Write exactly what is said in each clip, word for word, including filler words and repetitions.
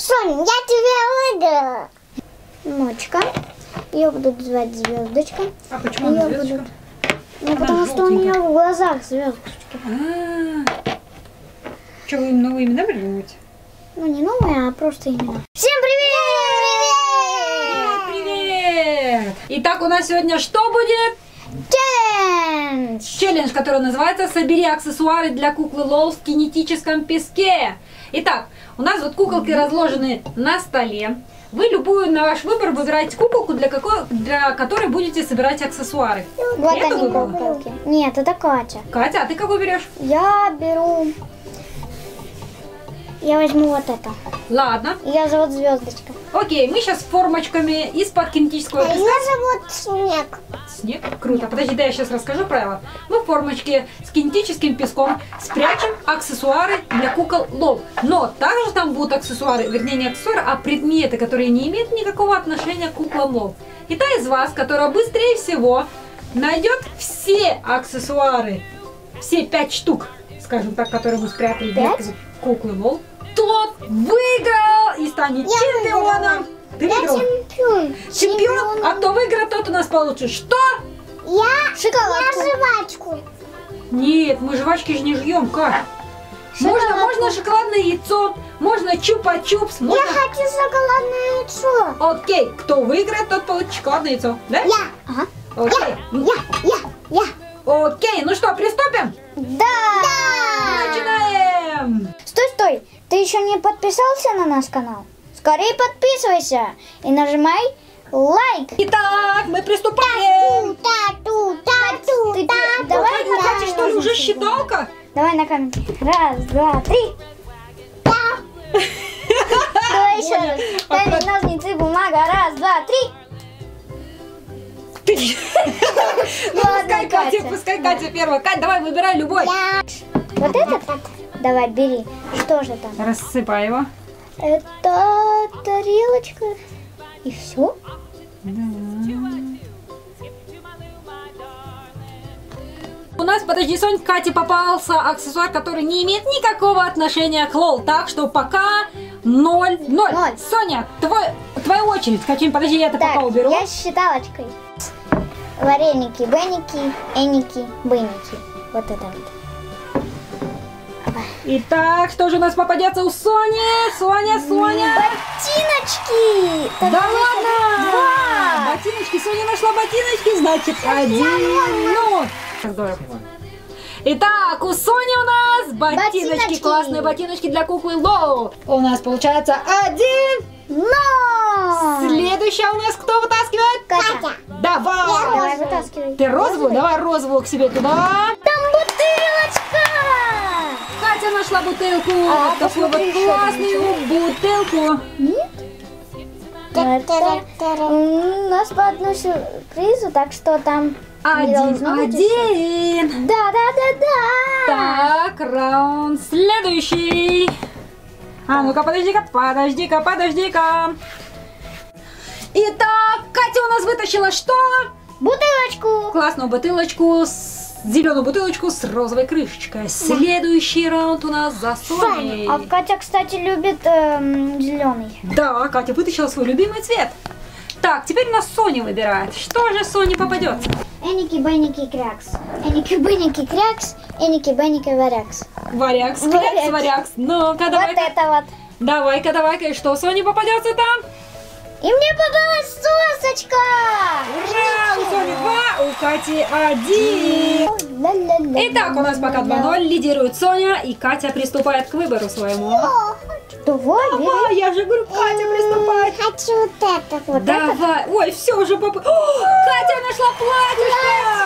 Соня, я тебя выиграла. Мочка. Ее будут звать звездочка. А почему она звездочка? Ну, потому что у нее в глазах звездочки. Что, вы им новые имена придумываете? Ну, не новые, а просто имена. Всем привет! Привет! Привет! Итак, у нас сегодня что будет? Челлендж! Челлендж, который называется «Собери аксессуары для куклы Лол в кинетическом песке». Итак, у нас вот куколки разложены на столе. Вы любую на ваш выбор выбираете куколку, для, какой, для которой будете собирать аксессуары. Вот Эту они выбрала? Куколки. Нет, это Катя. Катя, а ты какую берешь? Я беру... Я возьму вот это. Ладно. Я зовут звездочка. Окей, мы сейчас с формочками из-под кинетического песка. А меня зовут Снег. Снег? Круто. Нет. Подожди, да я сейчас расскажу правила. Мы в формочке с кинетическим песком спрячем аксессуары для кукол Лол. Но также там будут аксессуары, вернее не аксессуары, а предметы, которые не имеют никакого отношения к куклам Лол. И та из вас, которая быстрее всего найдет все аксессуары, все пять штук, скажем так, которые мы спрятали для куклы Лол, тот выиграл и станет я чемпионом. Выиграла. Ты выиграл? Чемпион. Чемпион. Чемпион. А кто выиграет, тот у нас получит что? Я шоколадку. Я жвачку. Нет, мы жвачки же не жьем, как? Можно, можно шоколадное яйцо, можно чупа-чупс. Можно... Я хочу шоколадное яйцо. Окей, кто выиграет, тот получит шоколадное яйцо, да? Я. Ага. Окей. Я, я, я, я. Окей, ну что, приступим? Да. Да. Начинаем. Стой, стой. Ты еще не подписался на наш канал? Скорее подписывайся и нажимай лайк. Итак, мы приступаем. Тату, тату, тату, тату. Давай на камень, что ли, уже считалка? Давай на камень. Раз, два, три. Давай еще раз. Камень, ножницы, бумага. Раз, два, три. Ну, пускай Катя, пускай Катя первая. Кать, давай, выбирай любой. Вот этот? Давай, бери. Что же там? Рассыпай его. Это тарелочка. И все? Да. У нас, подожди, Сонь, Кате попался аксессуар, который не имеет никакого отношения к Лол. Так что пока ноль. Ноль. ноль. Соня, твой, твоя очередь. Хочу, подожди, я это так, пока уберу. Я с считалочкой. Вареники, беники, эники, беники. Вот это вот. Итак, что же у нас попадется у Сони? Соня, Соня! Ботиночки! Да ладно! Два! Ботиночки! Соня нашла ботиночки, значит, один. Ну. Итак, у Сони у нас ботиночки. ботиночки. Классные ботиночки для куклы Лол. У нас получается один. Но! Следующая у нас кто вытаскивает? Катя. Давай! Давай Ты розовую? Давай розовую к себе туда. Там бутылочка! Катя нашла бутылку, а, вот такую вот классную бутылку. Нет? Та -та -та. У нас по одному сюрпризу, так что там... Один, один. Да-да-да-да. Так, раунд следующий. А ну-ка, подожди-ка, подожди-ка, подожди-ка. Итак, Катя у нас вытащила что? Бутылочку. Классную бутылочку с... Зеленую бутылочку с розовой крышечкой. Следующий раунд у нас за Соней. А Катя, кстати, любит эм, зеленый. Да, Катя вытащила свой любимый цвет. Так, теперь у нас Соня выбирает. Что же Соне попадется? Эники, беники, крякс. Эники, беники, крякс. Эники, беники, варякс. Варякс, крякс, варякс. Ну-ка, давай. Вот это вот. Давай-ка, давай-ка. И что Соне попадется там? И мне попалась сосочка! Ура! У Сони два, у Кати один. Итак, у нас пока два ноль. Лидирует Соня, и Катя приступает к выбору своему. Давай, давай, я же говорю, Катя приступает. Хочу вот это вот. Давай. Ой, все, уже попала. Катя нашла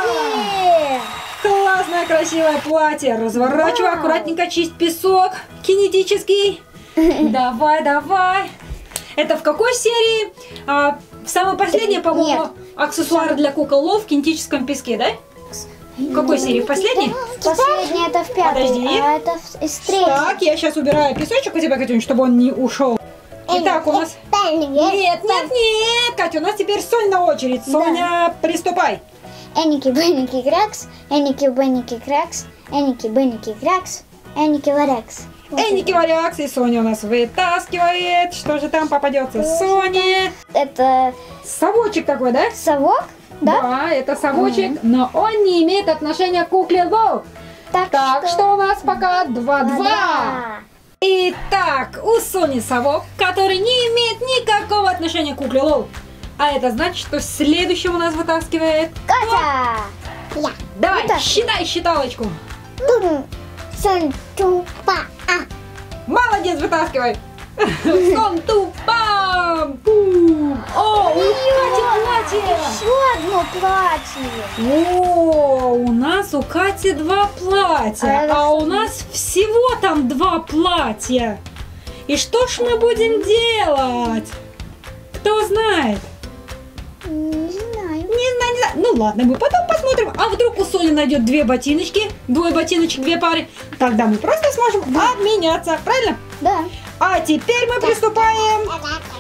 платье! Классное, красивое платье. Разворачивай, аккуратненько чисть песок. Кинетический. Давай, давай. Это в какой серии? А, самое последнее, по-моему, аксессуары для кукол Лол в кинетическом песке, да? В какой серии? В последней? Последняя, это в пятой. Подожди. А это из третьей. Так, я сейчас убираю песочек у тебя, Катюнь, чтобы он не ушел. Итак, у нас... Нет, нет, нет, Катя, у нас теперь Соня на очередь. Соня, да. Приступай. Эники, беники, крякс. Эники, беники, крякс. Эники, беники, крякс. Эники, варякс. Энники варяк, и Соня у нас вытаскивает. Что же там попадется Соне? Это... совочек такой, да? Совок? Да, да, это совочек, mm-hmm. но он не имеет отношения к кукле Лол. Так, так что... что у нас пока два-два. Итак, у Сони совок, который не имеет никакого отношения к кукле Лол. А это значит, что следующим у нас вытаскивает... Катя! Я. Давай, вытаскиваю. Считай считалочку. Сон-тупа. Молодец, вытаскивай. Сон-тупам. О, у Кати платье. Еще одно платье. О, у нас у Кати два платья. А у нас всего там два платья. И что ж мы будем делать? Кто знает? Не знаю. Не, не знаю. Ну ладно, мы потом посмотрим. А вдруг у Сони найдет две ботиночки, двое ботиночек, две пары. Тогда мы просто сможем обменяться, правильно? Да. А теперь мы приступаем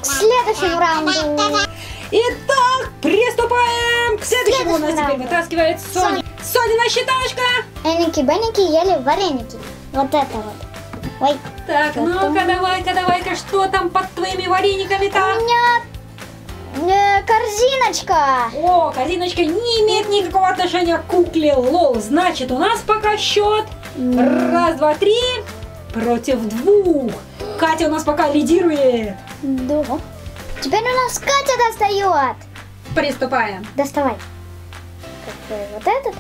к следующему раунду. Итак, приступаем к следующему. У нас теперь вытаскивает Соня. Сонина считалочка. Эники-беники ели вареники. Вот это вот. Ой. Так, ну-ка, давай-ка, давай-ка, что там под твоими варениками-то? У меня э, корзиночка. О, корзиночка не имеет никакого отношения к кукле Лол. Значит, у нас пока счет mm. раз, два, три против двух. Катя у нас пока лидирует. Да. Теперь у нас Катя достает. Приступаем. Доставай. Какой, вот этот?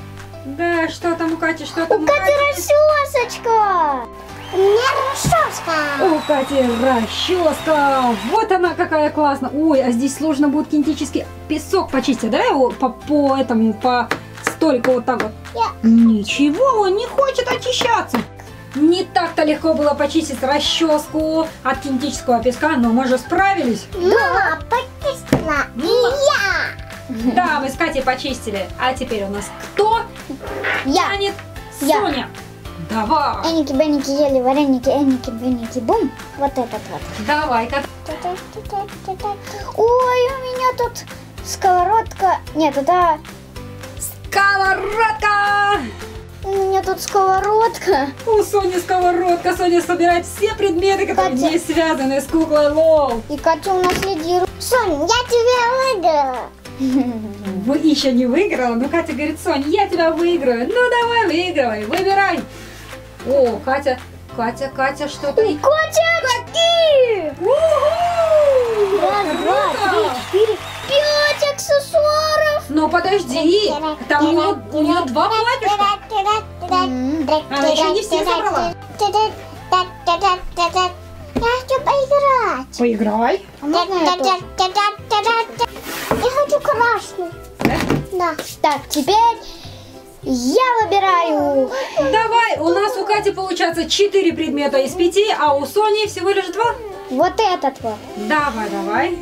Да, что там у Кати, что там у, у Кати? У Кати расчесочка. У меня расческа. У Кати расческа. Вот она какая классная. Ой, а здесь сложно будет кинетический песок почистить, да? Его по, по этому, по столику вот так вот. Я... Ничего, он не хочет очищаться. Не так-то легко было почистить расческу от кинетического песка, но мы же справились. Мама почистила, и я. Да, мы с Катей почистили. А теперь у нас кто? Я. Тянет Соня. Давай. Эники-беники ели вареники, эники-беники, бум. Вот этот вот. Давай-ка. Ой, у меня тут сковородка. Нет, это... сковородка! У меня тут сковородка. У Сони сковородка. Соня собирает все предметы, которые Катя... не связаны с куклой Лол. И Катя у нас лидирует. Соня, я тебя выиграла. Вы еще не выиграла, но Катя говорит, Соня, я тебя выиграю. Ну давай, выигрывай, выбирай. О, Катя, Катя, Катя, что ты? Катя, очки! У-ху! Раз, два, три, четыре, пять аксессуаров! Но подожди, там у нее, у нее два платьишка. Она еще не все забрала. Я хочу поиграть. Поиграй. А можно я тоже? Я хочу красный. Да? Да. Так, теперь... я выбираю. Давай, у нас у Кати получается четыре предмета из пяти, а у Сони всего лишь два. Вот этот вот. Давай, давай.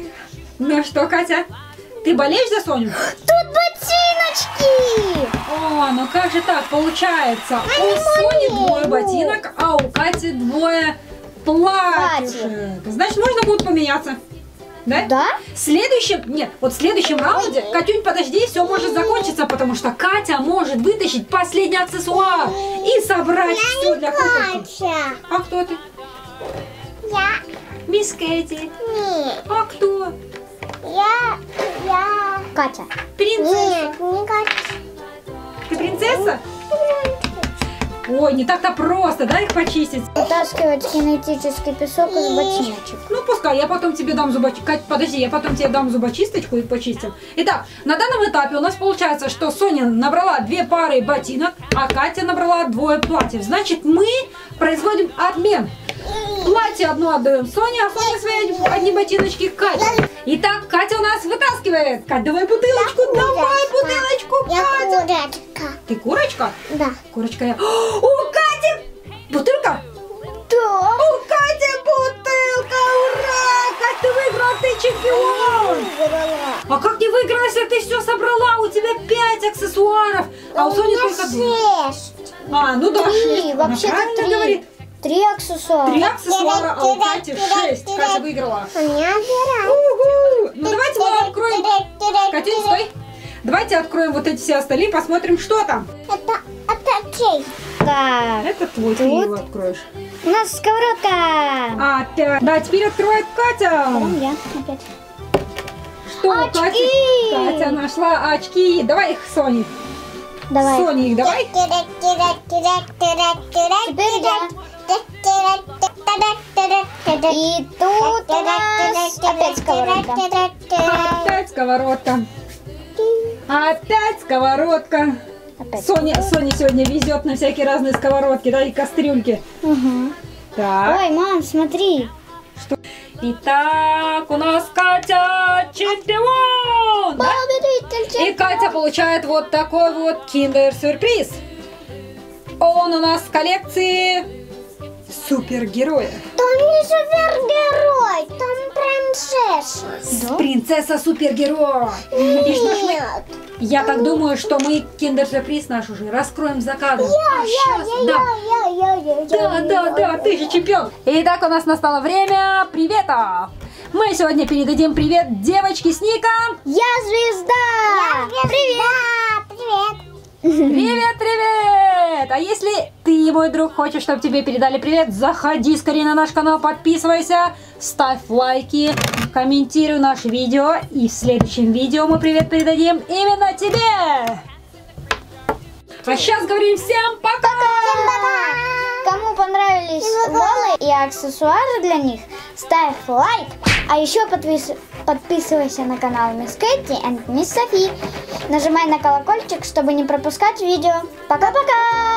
Ну что, Катя, ты болеешь за Соню? Тут ботиночки. О, ну как же так получается? Они у Сони двое ботинок, а у Кати двое платьишек. Значит, можно будет поменяться. Да? Да? Следующим, нет, вот в следующем раунде, Катюнь, подожди, все может закончиться, потому что Катя может вытащить последний аксессуар и собрать я все для куколки. А кто ты? Я. Мисс Кэти. Нет. А кто? Я, я. Катя. Принцесса. Нет, не Катя. Ты принцесса? Ой, не так-то просто, да, их почистить? Вытаскивать кинетический песок из ботиночек. Ну, пускай, я потом тебе дам зубочистку. Кать, подожди, я потом тебе дам зубочисточку и почистим. Итак, на данном этапе у нас получается, что Соня набрала две пары ботинок, а Катя набрала двое платьев. Значит, мы производим обмен. Платье одно отдаем Соне, а Соня свои одни ботиночки Кате. Итак, Катя у нас вытаскивает. Кать, давай бутылочку, давай бутылочку, Катя. Я курочка. Ты курочка? Да. Курочка я. О, у Кати бутылка? Да. У Кати бутылка, ура! Кать, ты выиграла, ты чемпион! А как не выиграла, если ты все собрала? У тебя пять аксессуаров, а у Сони только два. А, ну да, шесть. Вообще-то говорит. Три аксессуара. Три аксессуара, а у Кати шесть. Катя выиграла. Ну давайте мы откроем. Катюнь, стой. Давайте откроем вот эти все остальные, посмотрим, что там. Это, это чей? Да. Это твой, ты его откроешь. У нас сковородка. Опять. Да, теперь открывает Катя. Потом я опять. Что, Катя? Катя нашла очки. Давай их, Сони. Давай. Сони, их давай. Теперь я. И тут у нас опять сковородка. Опять сковородка. Опять сковородка. Опять. Соня, Соня сегодня везет на всякие разные сковородки, да, и кастрюльки. Угу. Так. Ой, мам, смотри. Что? Итак, у нас Катя чемпион. Да? И Катя получает вот такой вот киндер-сюрприз. Он у нас в коллекции супергероя. Там не супергерой, там принцесса. Да? Принцесса супергерой. Нет. Я так думаю, что мы киндер-сюрприз наш уже раскроем за кадром. Да, да, да, ты же чемпион. Итак, у нас настало время приветов. Мы сегодня передадим привет девочке с ником. Я звезда. Я звезда. Привет. Привет. Привет, привет! А если ты, мой друг, хочешь, чтобы тебе передали привет, заходи скорее на наш канал, подписывайся, ставь лайки, комментируй наше видео, и в следующем видео мы привет передадим именно тебе! А сейчас говорим всем пока! Всем пока! Кому понравились лолы и аксессуары для них, ставь лайк, а еще подписывайся. Подписывайся на канал Мисс Кэти и Мисс Софи. Нажимай на колокольчик, чтобы не пропускать видео. Пока-пока!